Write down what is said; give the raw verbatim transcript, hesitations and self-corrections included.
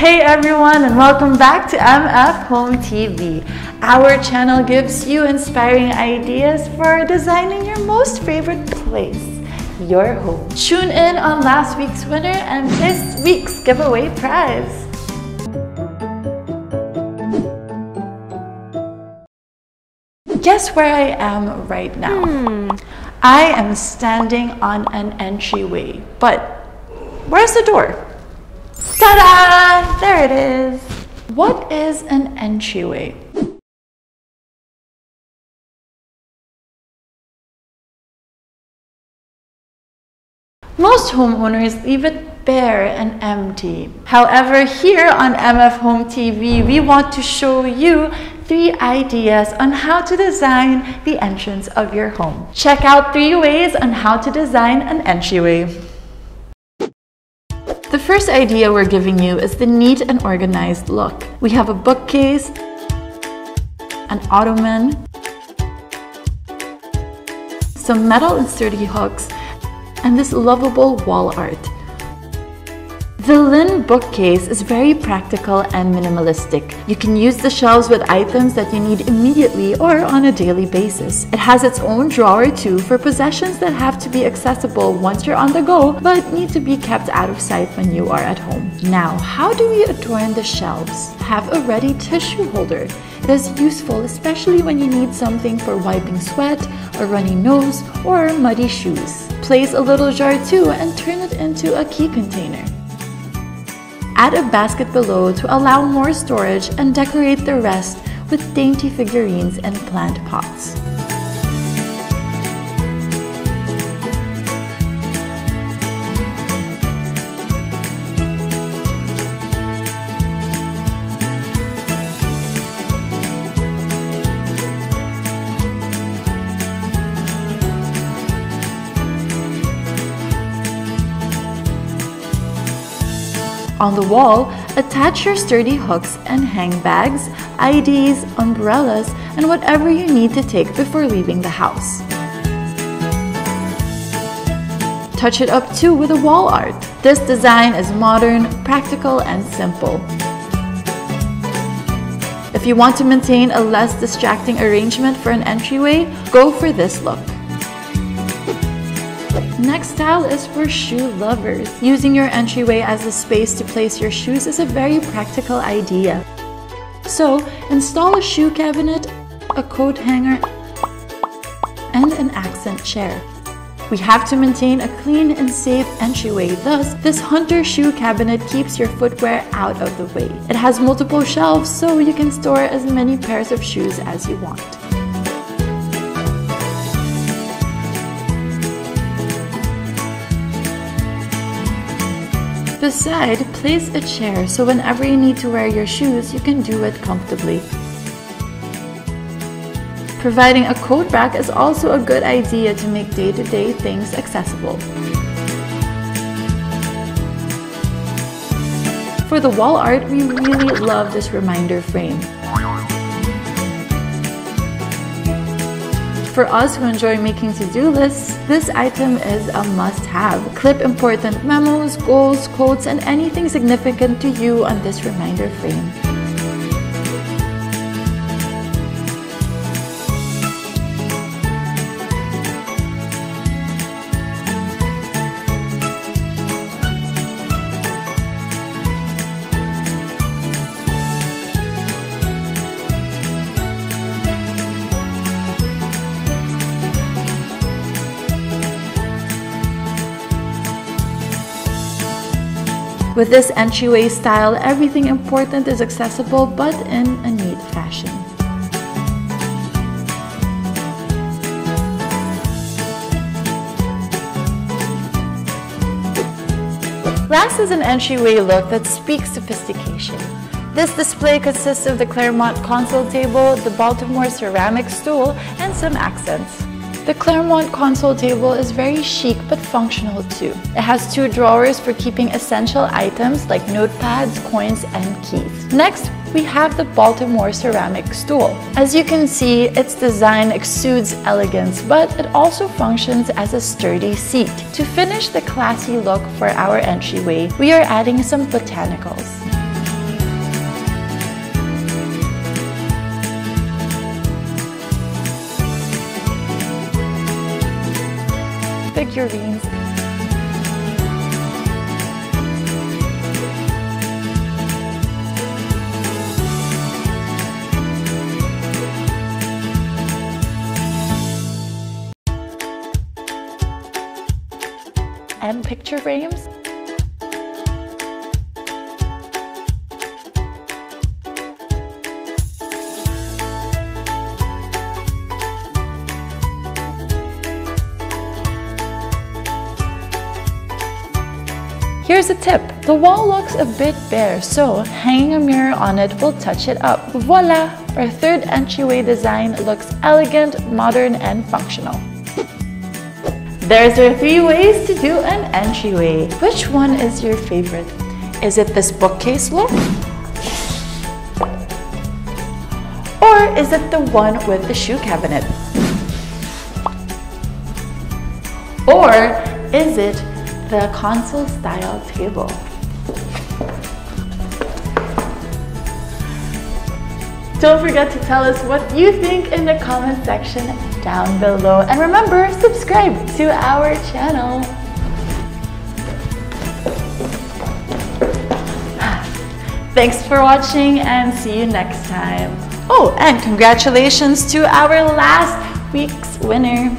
Hey everyone, and welcome back to M F Home T V. Our channel gives you inspiring ideas for designing your most favorite place, your home. Tune in on last week's winner and this week's giveaway prize. Guess where I am right now? Hmm. I am standing on an entryway, but where's the door? Ta-da! There it is! What is an entryway? Most homeowners leave it bare and empty. However, here on M F Home T V, we want to show you three ideas on how to design the entrance of your home. Check out three ways on how to design an entryway. The first idea we're giving you is the neat and organized look. We have a bookcase, an ottoman, some metal and sturdy hooks, and this lovable wall art. The Lynn bookcase is very practical and minimalistic. You can use the shelves with items that you need immediately or on a daily basis. It has its own drawer too for possessions that have to be accessible once you're on the go but need to be kept out of sight when you are at home. Now, how do we adorn the shelves? Have a ready tissue holder. It is useful especially when you need something for wiping sweat, a runny nose, or muddy shoes. Place a little jar too and turn it into a key container. Add a basket below to allow more storage and decorate the rest with dainty figurines and plant pots. On the wall, attach your sturdy hooks and hang bags, I Ds, umbrellas, and whatever you need to take before leaving the house. Touch it up too with a wall art. This design is modern, practical, and simple. If you want to maintain a less distracting arrangement for an entryway, go for this look. Next style is for shoe lovers. Using your entryway as a space to place your shoes is a very practical idea. So, install a shoe cabinet, a coat hanger, and an accent chair. We have to maintain a clean and safe entryway, thus this Hunter shoe cabinet keeps your footwear out of the way. It has multiple shelves, so you can store as many pairs of shoes as you want. Beside, place a chair so whenever you need to wear your shoes, you can do it comfortably. Providing a coat rack is also a good idea to make day-to-day things accessible. For the wall art, we really love this reminder frame. For us who enjoy making to-do lists, this item is a must-have. Clip important memos, goals, quotes, and anything significant to you on this reminder frame. With this entryway style, everything important is accessible but in a neat fashion. Last is an entryway look that speaks sophistication. This display consists of the Claremont console table, the Baltimore ceramic stool, and some accents. The Claremont console table is very chic but functional too. It has two drawers for keeping essential items like notepads, coins, and keys. Next, we have the Baltimore ceramic stool. As you can see, its design exudes elegance, but it also functions as a sturdy seat. To finish the classy look for our entryway, we are adding some botanicals. figurines. And picture frames. Here's a tip, the wall looks a bit bare, so hanging a mirror on it will touch it up. Voila! Our third entryway design looks elegant, modern, and functional. There's our three ways to do an entryway. Which one is your favorite? Is it this bookcase look? Or is it the one with the shoe cabinet? Or is it the console style table? Don't forget to tell us what you think in the comment section down below, and remember, subscribe to our channel. Thanks for watching and see you next time. Oh, and congratulations to our last week's winner.